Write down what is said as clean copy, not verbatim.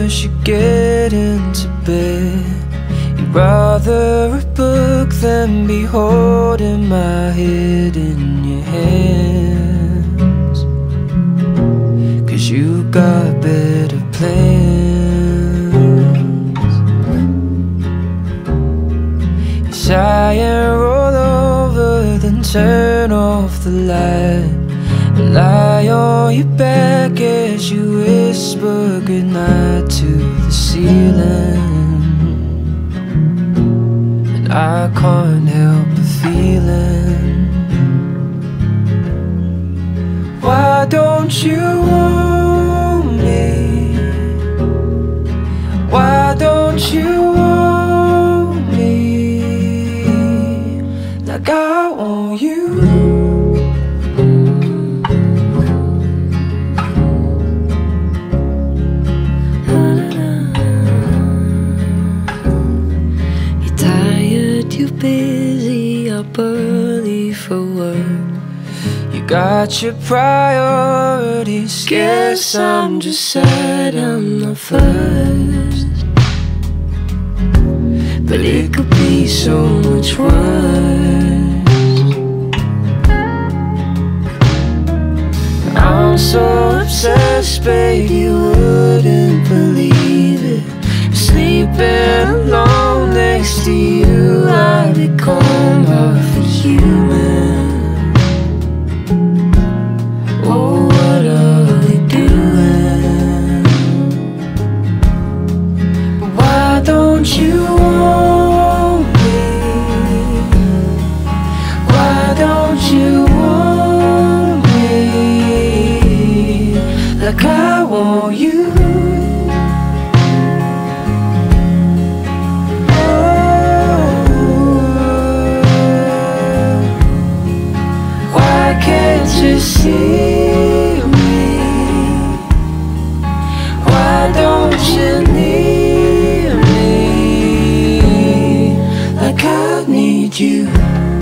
as you get into bed. You'd rather a book than be holding my head in your hands, 'cause you got better plans. You sigh and roll over, then turn off the light, lie on your back as you whisper goodnight to the ceiling. And I can't help but feeling, why don't you want me? Why don't you want me like I want you? Busy up early for work, you got your priorities. Guess I'm just sad I'm the first, but it could be so much worse. I'm so obsessed, babe, you wouldn't believe it. Sleeping alone next to you, I become half a human. Oh, what are we doing? Why don't you want me? Why don't you want me like I want you? See me? Why don't you need me like I need you?